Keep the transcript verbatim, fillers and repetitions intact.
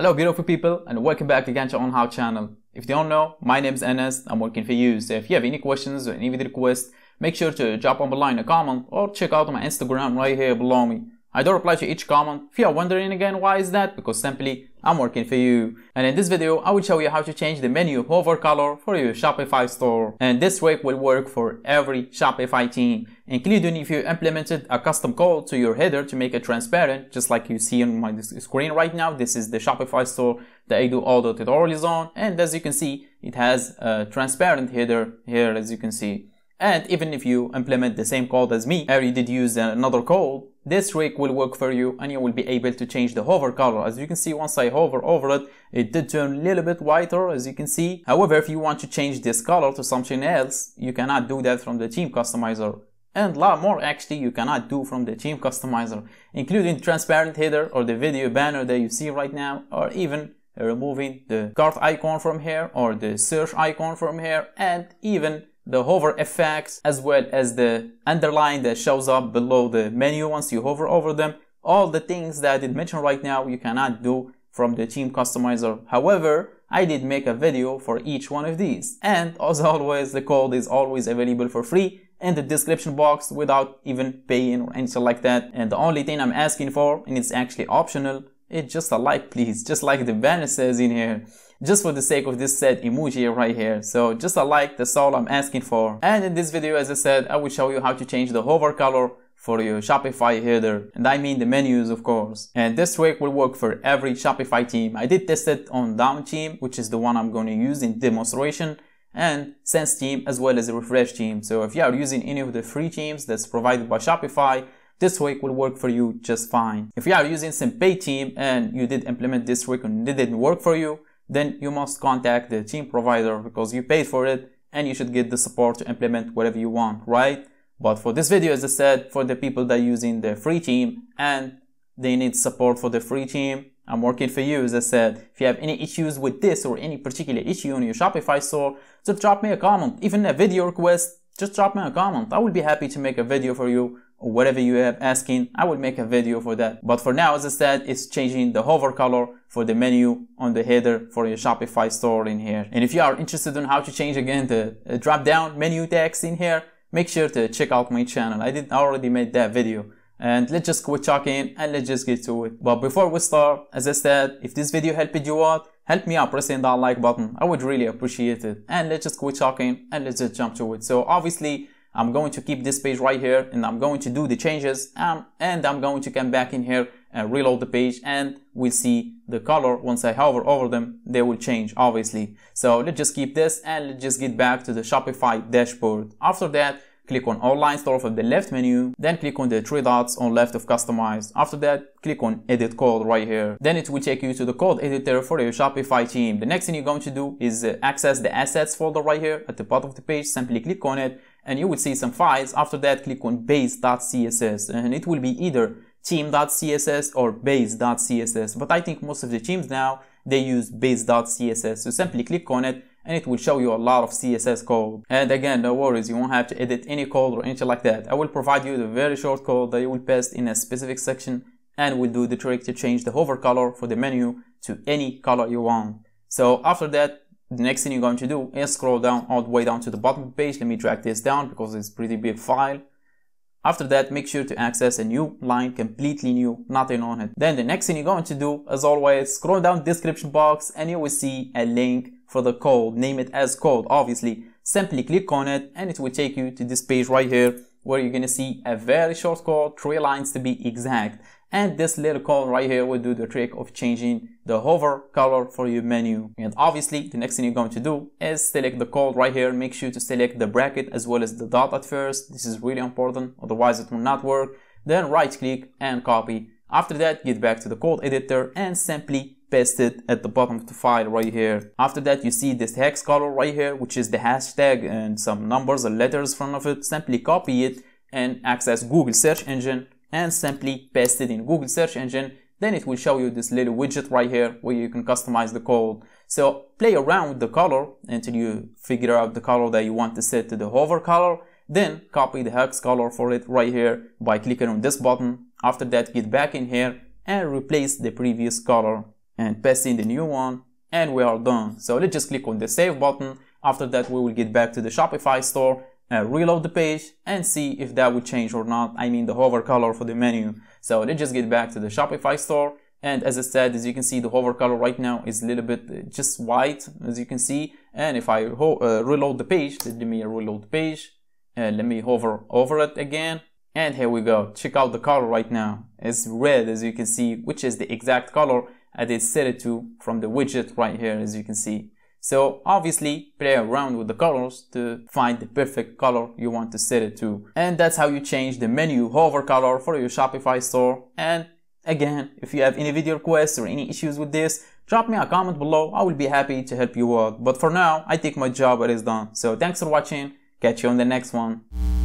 Hello beautiful people, and welcome back again to OnHow channel. If you don't know, my name is Anas, I'm working for you. So if you have any questions or any video requests, make sure to drop on the line a comment or check out my Instagram right here below me. I do reply to each comment. If you are wondering again why is that, because simply I'm working for you. And in this video I will show you how to change the menu hover color for your Shopify store. And this trick will work for every Shopify team, including if you implemented a custom code to your header to make it transparent, just like you see on my screen right now. This is the Shopify store that I do all the tutorials on, and as you can see it has a transparent header here, as you can see. And even if you implement the same code as me, or you did use another code, this trick will work for you and you will be able to change the hover color. As you can see, once I hover over it, it did turn a little bit whiter, as you can see. However, if you want to change this color to something else, you cannot do that from the theme customizer. And a lot more actually you cannot do from the theme customizer, including transparent header or the video banner that you see right now, or even removing the cart icon from here or the search icon from here, and even the hover effects, as well as the underline that shows up below the menu once you hover over them. All the things that I did mention right now you cannot do from the theme customizer. However, I did make a video for each one of these, and as always the code is always available for free in the description box without even paying or anything like that. And the only thing I'm asking for, and it's actually optional, it's just a like please, just like the banner says in here, just for the sake of this said emoji right here. So just a like, that's all I'm asking for. And in this video, as I said, I will show you how to change the hover color for your Shopify header, and I mean the menus of course. And this trick will work for every Shopify theme. I did test it on Dawn theme, which is the one I'm going to use in demonstration, and Sense theme, as well as the Refresh theme. So if you are using any of the free themes that's provided by Shopify, this trick will work for you just fine. If you are using some paid theme and you did implement this trick and it didn't work for you, then you must contact the theme provider, because you paid for it and you should get the support to implement whatever you want, right? But for this video, as I said, for the people that are using the free theme and they need support for the free theme, I'm working for you, as I said. If you have any issues with this or any particular issue on your Shopify store, just drop me a comment, even a video request, just drop me a comment. I will be happy to make a video for you, or whatever you have asking, I will make a video for that. But for now, as I said, it's changing the hover color for the menu on the header for your Shopify store in here. And if you are interested in how to change again the drop down menu text in here, make sure to check out my channel. I did already made that video. And let's just quit talking and let's just get to it. But before we start, as I said, if this video helped you out, help me out pressing that like button. I would really appreciate it. And let's just quit talking and let's just jump to it. So obviously I'm going to keep this page right here, and I'm going to do the changes, um, and I'm going to come back in here and reload the page, and we'll see the color. Once I hover over them, they will change obviously. So let's just keep this and let's just get back to the Shopify dashboard. After that, click on Online Store from the left menu, then click on the three dots on left of Customize. After that, click on Edit Code right here. Then it will take you to the code editor for your Shopify theme. The next thing you're going to do is access the Assets folder right here at the bottom of the page. Simply click on it and you will see some files. After that, click on base dot C S S, and it will be either theme dot C S S or base dot C S S, but I think most of the themes now they use base dot C S S. So simply click on it and it will show you a lot of C S S code. And again, no worries, you won't have to edit any code or anything like that. I will provide you the very short code that you will paste in a specific section and will do the trick to change the hover color for the menu to any color you want. So after that, the next thing you're going to do is scroll down all the way down to the bottom of the page. Let me drag this down because it's a pretty big file. After that, make sure to access a new line, completely new, nothing on it. Then the next thing you're going to do, as always, scroll down description box and you will see a link for the code. Name it as code, obviously. Simply click on it and it will take you to this page right here, where you're gonna see a very short code, three lines to be exact. And this little code right here will do the trick of changing the hover color for your menu. And obviously the next thing you're going to do is select the code right here. Make sure to select the bracket as well as the dot at first. This is really important, otherwise it will not work. Then right click and copy. After that, get back to the code editor and simply paste it at the bottom of the file right here. After that, you see this hex color right here, which is the hashtag and some numbers or letters in front of it. Simply copy it and access Google search engine and simply paste it in Google search engine. Then it will show you this little widget right here where you can customize the code. So play around with the color until you figure out the color that you want to set to the hover color. Then copy the hex color for it right here by clicking on this button. After that, get back in here and replace the previous color. and paste in the new one, and we are done. So let's just click on the save button. After that, we will get back to the Shopify store, uh, reload the page and see if that will change or not. I mean the hover color for the menu. So let's just get back to the Shopify store. And as I said, as you can see, the hover color right now is a little bit just white, as you can see. And if I uh, reload the page, let me reload the page, and let me hover over it again. And here we go. Check out the color right now. It's red, as you can see, which is the exact color I did set it to from the widget right here, as you can see. So obviously play around with the colors to find the perfect color you want to set it to. And that's how you change the menu hover color for your Shopify store. And again, if you have any video requests or any issues with this, drop me a comment below. I will be happy to help you out. But for now, I think my job is done. So thanks for watching. Catch you on the next one.